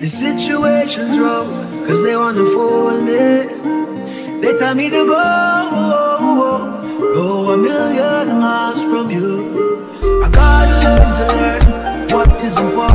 The situation's wrong, cause they wanna fool me. They tell me to go 1,000,000 miles from you. I gotta learn what is important.